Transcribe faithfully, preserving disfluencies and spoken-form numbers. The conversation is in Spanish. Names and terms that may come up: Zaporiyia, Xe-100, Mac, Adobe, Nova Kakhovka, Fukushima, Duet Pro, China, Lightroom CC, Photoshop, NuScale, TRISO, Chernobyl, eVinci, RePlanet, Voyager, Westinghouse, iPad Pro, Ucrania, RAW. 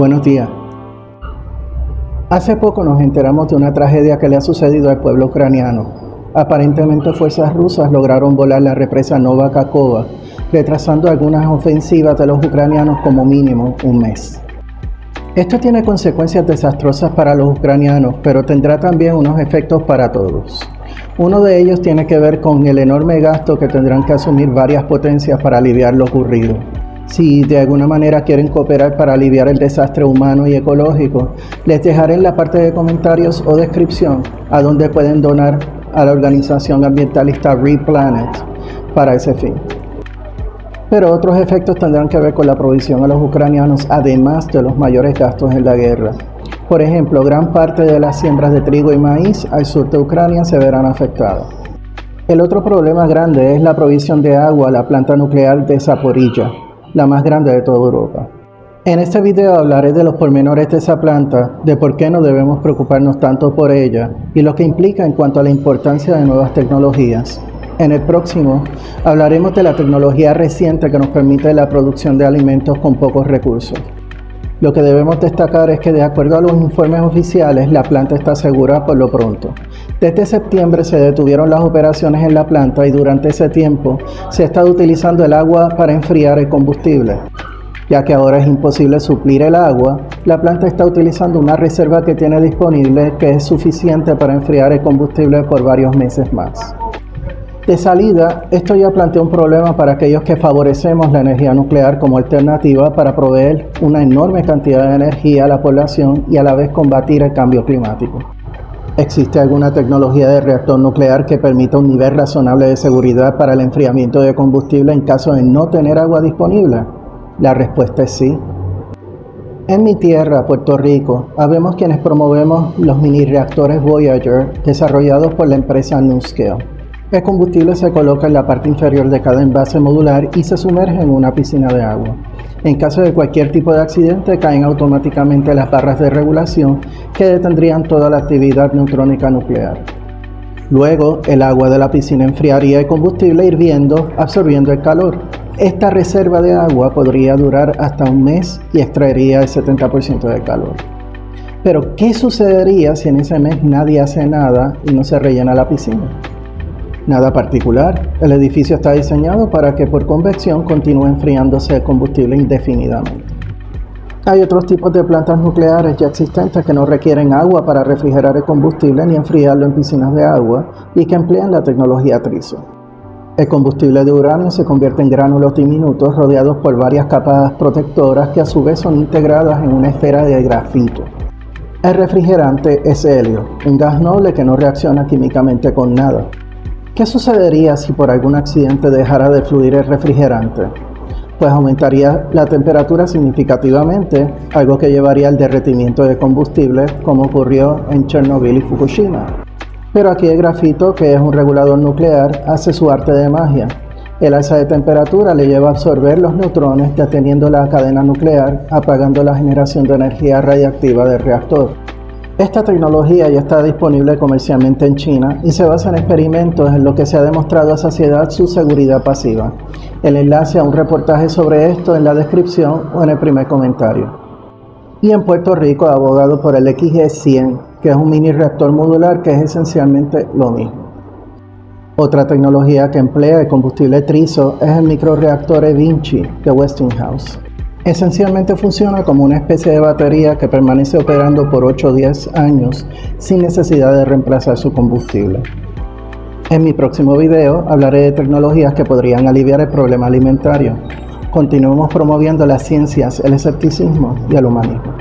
Buenos días. Hace poco nos enteramos de una tragedia que le ha sucedido al pueblo ucraniano. Aparentemente fuerzas rusas lograron volar la represa Nova Kakhovka, retrasando algunas ofensivas de los ucranianos como mínimo un mes. Esto tiene consecuencias desastrosas para los ucranianos, pero tendrá también unos efectos para todos. Uno de ellos tiene que ver con el enorme gasto que tendrán que asumir varias potencias para aliviar lo ocurrido. Si de alguna manera quieren cooperar para aliviar el desastre humano y ecológico, les dejaré en la parte de comentarios o descripción a donde pueden donar a la organización ambientalista RePlanet para ese fin. Pero otros efectos tendrán que ver con la provisión a los ucranianos, además de los mayores gastos en la guerra. Por ejemplo, gran parte de las siembras de trigo y maíz al sur de Ucrania se verán afectadas. El otro problema grande es la provisión de agua a la planta nuclear de Zaporiyia, la más grande de toda Europa. En este video hablaré de los pormenores de esa planta, de por qué no debemos preocuparnos tanto por ella y lo que implica en cuanto a la importancia de nuevas tecnologías. En el próximo hablaremos de la tecnología reciente que nos permite la producción de alimentos con pocos recursos. Lo que debemos destacar es que, de acuerdo a los informes oficiales, la planta está segura por lo pronto. Desde septiembre se detuvieron las operaciones en la planta y durante ese tiempo se ha estado utilizando el agua para enfriar el combustible. Ya que ahora es imposible suplir el agua, la planta está utilizando una reserva que tiene disponible que es suficiente para enfriar el combustible por varios meses más. De salida, esto ya plantea un problema para aquellos que favorecemos la energía nuclear como alternativa para proveer una enorme cantidad de energía a la población y a la vez combatir el cambio climático. ¿Existe alguna tecnología de reactor nuclear que permita un nivel razonable de seguridad para el enfriamiento de combustible en caso de no tener agua disponible? La respuesta es sí. En mi tierra, Puerto Rico, habemos quienes promovemos los mini reactores Voyager desarrollados por la empresa NuScale. El combustible se coloca en la parte inferior de cada envase modular y se sumerge en una piscina de agua. En caso de cualquier tipo de accidente, caen automáticamente las barras de regulación que detendrían toda la actividad neutrónica nuclear. Luego, el agua de la piscina enfriaría el combustible hirviendo, absorbiendo el calor. Esta reserva de agua podría durar hasta un mes y extraería el setenta por ciento del calor. Pero, ¿qué sucedería si en ese mes nadie hace nada y no se rellena la piscina? Nada particular, el edificio está diseñado para que por convección continúe enfriándose el combustible indefinidamente. Hay otros tipos de plantas nucleares ya existentes que no requieren agua para refrigerar el combustible ni enfriarlo en piscinas de agua y que emplean la tecnología TRISO. El combustible de uranio se convierte en gránulos diminutos rodeados por varias capas protectoras que a su vez son integradas en una esfera de grafito. El refrigerante es helio, un gas noble que no reacciona químicamente con nada. ¿Qué sucedería si por algún accidente dejara de fluir el refrigerante? Pues aumentaría la temperatura significativamente, algo que llevaría al derretimiento de combustible, como ocurrió en Chernobyl y Fukushima. Pero aquí el grafito, que es un regulador nuclear, hace su arte de magia. El alza de temperatura le lleva a absorber los neutrones, deteniendo la cadena nuclear, apagando la generación de energía radiactiva del reactor. Esta tecnología ya está disponible comercialmente en China y se basa en experimentos en los que se ha demostrado a saciedad su seguridad pasiva. El enlace a un reportaje sobre esto en la descripción o en el primer comentario. Y en Puerto Rico ha abogado por el X E cien, que es un mini reactor modular que es esencialmente lo mismo. Otra tecnología que emplea el combustible TRISO es el microreactor eVinci de Westinghouse. Esencialmente funciona como una especie de batería que permanece operando por ocho o diez años sin necesidad de reemplazar su combustible. En mi próximo video hablaré de tecnologías que podrían aliviar el problema alimentario. Continuemos promoviendo las ciencias, el escepticismo y el humanismo.